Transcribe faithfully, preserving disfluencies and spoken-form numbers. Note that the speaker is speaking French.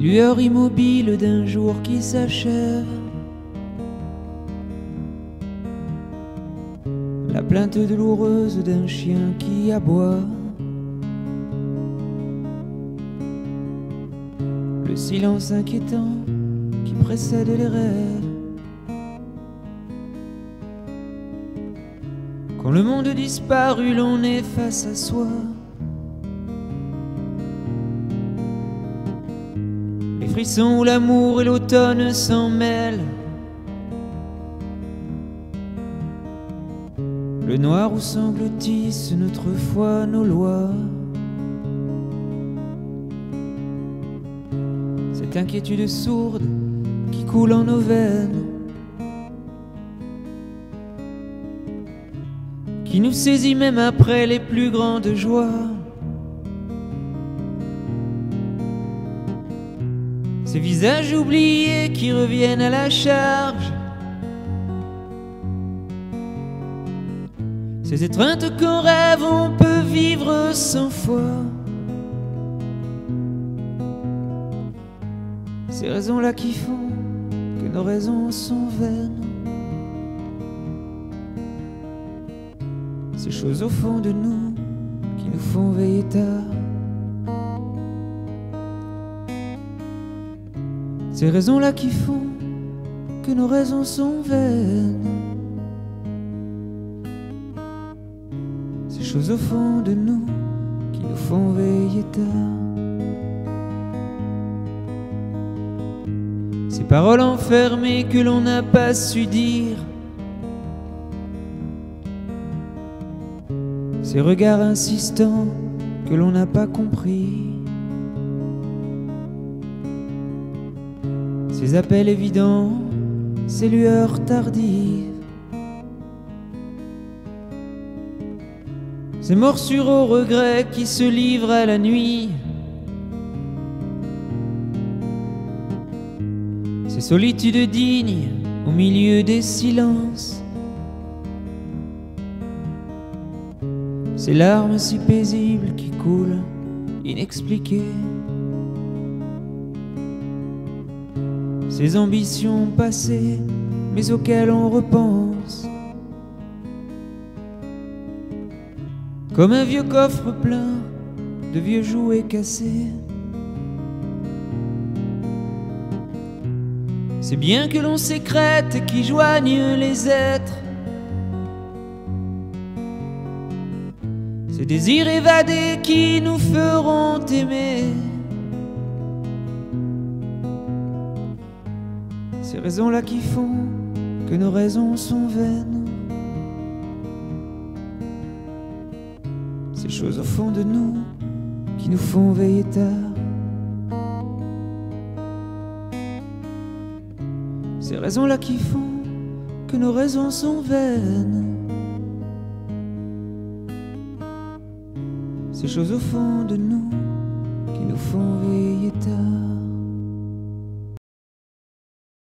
les lueurs immobiles d'un jour qui s'achève. La plainte douloureuse d'un chien qui aboie. Le silence inquiétant qui précède les rêves. Quand le monde disparu, l'on est face à soi. Les frissons où l'amour et l'automne s'en mêlent. Le noir où semble-t-il notre foi, nos lois. Cette inquiétude sourde qui coule en nos veines, qui nous saisit même après les plus grandes joies. Ces visages oubliés qui reviennent à la charge, ces étreintes qu'en rêve on peut vivre cent fois. Ces raisons-là qui font que nos raisons sont vaines. Ces choses au fond de nous qui nous font veiller tard. Ces raisons-là qui font que nos raisons sont vaines. Ces choses au fond de nous qui nous font veiller tard. Ces paroles enfermées que l'on n'a pas su dire. Ces regards insistants que l'on n'a pas compris. Ces appels évidents, ces lueurs tardives. Ces morsures au regret qui se livrent à la nuit. Ces solitudes dignes au milieu des silences. Ces larmes si paisibles qui coulent, inexpliquées. Ces ambitions passées, mais auxquelles on repense. Comme un vieux coffre plein de vieux jouets cassés. Ces biens que l'on sécrète et qui joignent les êtres. Ces désirs évadés qui nous feront aimer. Ces raisons-là qui font que nos raisons sont vaines. Ces choses au fond de nous qui nous font veiller tard. Ces raisons-là qui font que nos raisons sont vaines. Ces choses au fond de nous qui nous font veiller tard.